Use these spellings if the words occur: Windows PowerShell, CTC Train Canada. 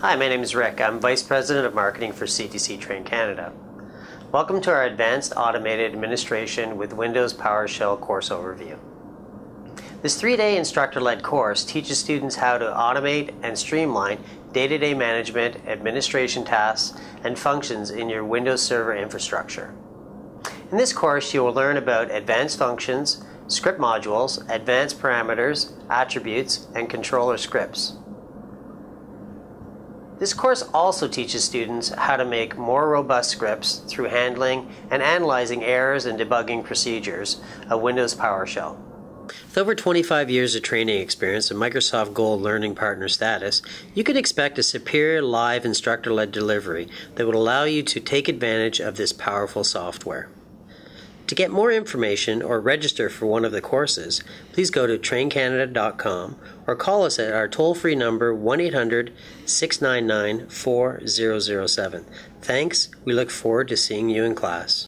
Hi, my name is Rick. I'm Vice President of Marketing for CTC Train Canada. Welcome to our Advanced Automated Administration with Windows PowerShell course overview. This three-day instructor-led course teaches students how to automate and streamline day-to-day management, administration tasks, and functions in your Windows Server infrastructure. In this course, you will learn about advanced functions, script modules, advanced parameters, attributes, and controller scripts. This course also teaches students how to make more robust scripts through handling and analyzing errors and debugging procedures of Windows PowerShell. With over 25 years of training experience and Microsoft Gold Learning Partner status, you can expect a superior live instructor-led delivery that will allow you to take advantage of this powerful software. To get more information or register for one of the courses, please go to traincanada.com or call us at our toll-free number 1-800-699-4007. Thanks. We look forward to seeing you in class.